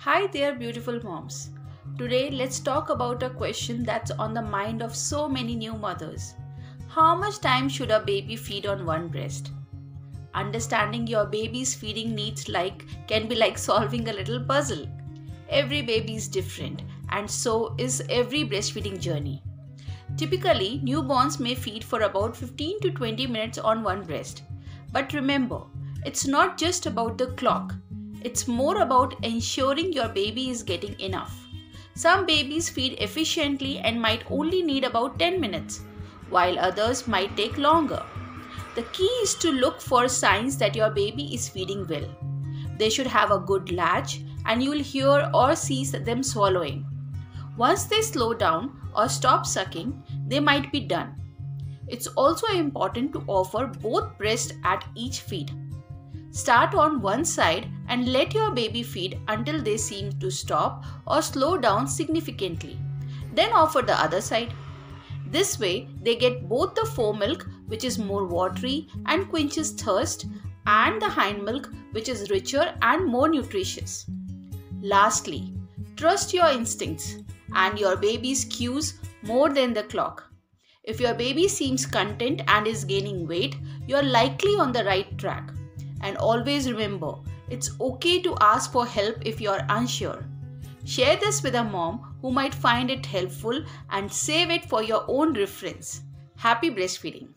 Hi there, beautiful moms. Today let's talk about a question that's on the mind of so many new mothers. How much time should a baby feed on one breast? Understanding your baby's feeding needs can be like solving a little puzzle. Every baby is different, and so is every breastfeeding journey. Typically, newborns may feed for about 15 to 20 minutes on one breast. But remember, it's not just about the clock. It's more about ensuring your baby is getting enough. Some babies feed efficiently and might only need about 10 minutes, while others might take longer. The key is to look for signs that your baby is feeding well. They should have a good latch, and you'll hear or see them swallowing. Once they slow down or stop sucking, they might be done. It's also important to offer both breasts at each feed. Start on one side and let your baby feed until they seem to stop or slow down significantly. Then offer the other side. This way, they get both the foremilk, which is more watery and quenches thirst, and the hindmilk, which is richer and more nutritious. Lastly, trust your instincts and your baby's cues more than the clock. If your baby seems content and is gaining weight, you're likely on the right track. And always remember, it's okay to ask for help if you're unsure. Share this with a mom who might find it helpful and save it for your own reference. Happy breastfeeding!